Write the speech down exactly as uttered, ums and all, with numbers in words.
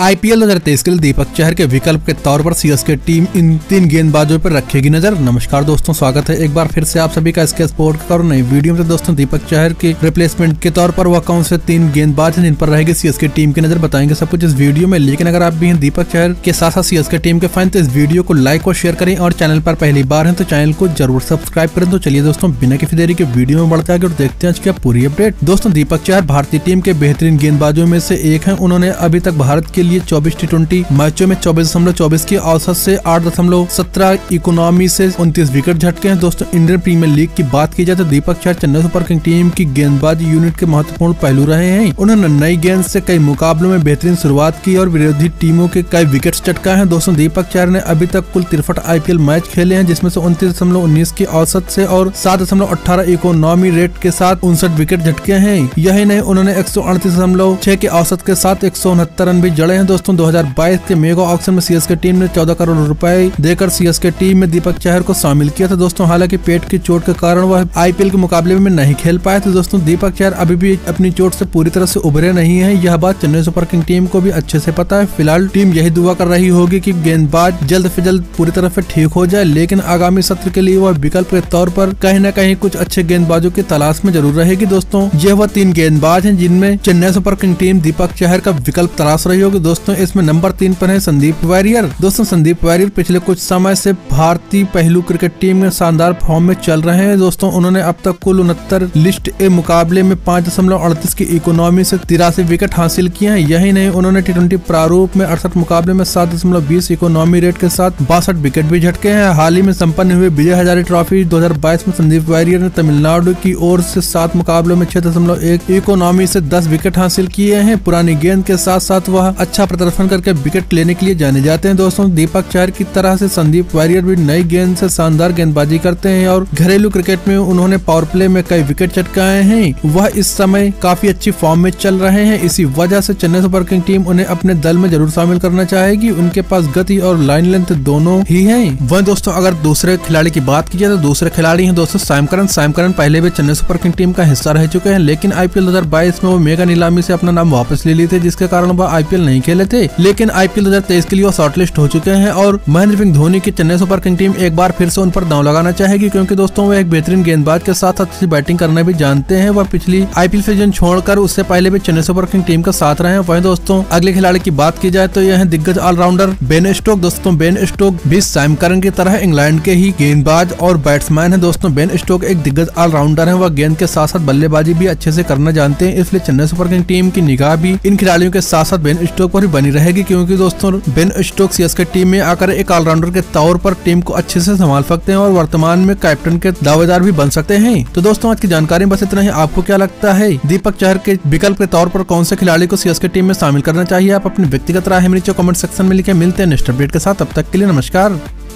IPL दो हज़ार तेईस के लिए दीपक चहर के विकल्प के तौर पर सीएसके टीम इन तीन गेंदबाजों पर रखेगी नजर। नमस्कार दोस्तों, स्वागत है एक बार फिर से आप सभी का एसके स्पोर्ट्स का और नई वीडियो में। दोस्तों, दीपक चहर के रिप्लेसमेंट के तौर पर वह कौन से तीन गेंदबाज हैं जिन पर रहेगी सीएसके टीम की नजर, बताएंगे सब कुछ इस वीडियो में। लेकिन अगर आप भी हैं दीपक चहर के साथ साथ सीएसके टीम के फैन तो इस वीडियो को लाइक और शेयर करें, और चैनल पर पहली बार है तो चैनल को जरूर सब्सक्राइब करें। तो चलिए दोस्तों, बिना किसी देरी के वीडियो में बढ़ते आगे और देखते हैं आज की पूरी अपडेट। दोस्तों, दीपक चहर भारतीय टीम के बेहतरीन गेंदबाजों में से एक है। उन्होंने अभी तक भारत के लिए चौबीस टी ट्वेंटी मैचों में चौबीस दशमलव चौबीस की औसत से आठ दशमलव सत्रह इकोनॉमी से उनतीस विकेट झटके हैं। दोस्तों, इंडियन प्रीमियर लीग की बात की जाए तो Deepak Chahar Chennai super king team की गेंदबाजी यूनिट के महत्वपूर्ण पहलू रहे हैं। उन्होंने नई गेंद से कई मुकाबलों में बेहतरीन शुरुआत की और विरोधी टीमों के कई विकेट चटका है। दोस्तों, दीपक चहर ने अभी तक कुल तिरसठ आईपीएल मैच खेले हैं, जिसमें से उनतीस दशमलव उन्नीस की औसत से और सात दशमलव अठारह इकोनॉमी रेट के साथ उनसठ विकेट झटके हैं। यही नहीं, उन्होंने एक सौ अड़तीस दशमलव छह के औसत के साथ एक सौ उनहत्तर रन भी जड़े हैं। दोस्तों, दो हज़ार बाईस के मेगा ऑक्शन में सीएसके टीम ने चौदह करोड़ रुपए देकर सीएसके टीम में दीपक चहर को शामिल किया था। दोस्तों, हालांकि पेट की चोट के कारण वह आईपीएल के मुकाबले में नहीं खेल पाए थे। दोस्तों, दीपक चहर अभी भी अपनी चोट से पूरी तरह से उभरे नहीं है। यह बात चेन्नई सुपर किंग टीम को भी अच्छे से पता है। फिलहाल टीम यही दुआ कर रही होगी कि गेंदबाज जल्द ऐसी जल्द पूरी तरह से ठीक हो जाए, लेकिन आगामी सत्र के लिए वह विकल्प के तौर पर कहीं न कहीं कुछ अच्छे गेंदबाजों की तलाश में जरूर रहेगी। दोस्तों, यह वह तीन गेंदबाज है जिनमें Chennai super king team Deepak Chahar का विकल्प तलाश रही होगी। दोस्तों, इसमें नंबर तीन पर है संदीप वारियर। दोस्तों, संदीप वारियर पिछले कुछ समय से भारतीय पहलू क्रिकेट टीम में शानदार फॉर्म में चल रहे हैं। दोस्तों, उन्होंने अब तक कुल उनहत्तर लिस्ट ए मुकाबले में पाँच दशमलव अड़तीस की इकोनॉमी से तिरासी विकेट हासिल किए हैं। यही नहीं, उन्होंने टी ट्वेंटी प्रारूप में अड़सठ मुकाबले में सात दशमलव बीस इकोनॉमी रेट के साथ बासठ विकेट भी झटके हैं। हाल ही में सम्पन्न हुए विजय हजारे ट्रॉफी दो हजार बाईस में संदीप वारियर ने तमिलनाडु की ओर से सात मुकाबलों में छह दशमलव एक इकोनॉमी से दस विकेट हासिल किए हैं। पुरानी गेंद के साथ साथ वह अच्छा प्रदर्शन करके विकेट लेने के लिए जाने जाते हैं। दोस्तों, दीपक चहर की तरह से संदीप वारियर भी नई गेंद से शानदार गेंदबाजी करते हैं और घरेलू क्रिकेट में उन्होंने पावर प्ले में कई विकेट चटकाए हैं। वह इस समय काफी अच्छी फॉर्म में चल रहे हैं। इसी वजह से चेन्नई सुपर किंग टीम उन्हें अपने दल में जरूर शामिल करना चाहेगी। उनके पास गति और लाइन लेंथ दोनों ही है। वह दोस्तों, अगर दूसरे खिलाड़ी की बात की जाए तो दूसरे खिलाड़ी है दोस्तों सायमकरन। सायमकरन पहले भी चेन्नई सुपर किंग टीम का हिस्सा रह चुके हैं, लेकिन आईपीएल दो हजार बाईस में वो मेगा नीलामी से अपना नाम वापस ले लिए थे, जिसके कारण वह आईपीएल नहीं खेले थे। लेकिन आईपीएल दो हज़ार तेईस के लिए वो शॉर्टलिस्ट हो चुके हैं और महेंद्र सिंह धोनी की चेन्नई सुपर किंग टीम एक बार फिर से उन पर दांव लगाना चाहेगी, क्योंकि दोस्तों वो एक बेहतरीन गेंदबाज के साथ अच्छी बैटिंग करना भी जानते हैं। वह पिछली आईपीएल सीजन छोड़कर उससे पहले भी चेन्नई सुपर किंग टीम का साथ रहे हैं। वहीं दोस्तों, अगले खिलाड़ी की बात की जाए तो यह है दिग्गज ऑलराउंडर बेन स्टोक। दोस्तों, बेन स्टोक भी सायमकरन की तरह इंग्लैंड के ही गेंदबाज और बैट्समैन है। दोस्तों, बेन स्टोक एक दिग्गज ऑलराउंडर है। वह गेंद के साथ साथ बल्लेबाजी भी अच्छे से करना जानते हैं, इसलिए चेन्नई सुपर किंग टीम की निगाह भी इन खिलाड़ियों के साथ साथ बेन स्टोक पर ही बनी रहेगी, क्योंकि दोस्तों बेन स्टोक सीएसके टीम में आकर एक ऑलराउंडर के तौर पर टीम को अच्छे से संभाल सकते हैं और वर्तमान में कैप्टन के दावेदार भी बन सकते हैं। तो दोस्तों, आज की जानकारी में बस इतना ही। आपको क्या लगता है दीपक चहर के विकल्प के तौर पर कौन से खिलाड़ी को सीएसके टीम में शामिल करना चाहिए? आप अपनी व्यक्तिगत राय हमें नीचे कमेंट सेक्शन में लिखे। मिलते हैं नेक्स्ट अपडेट के साथ, तब तक के लिए नमस्कार।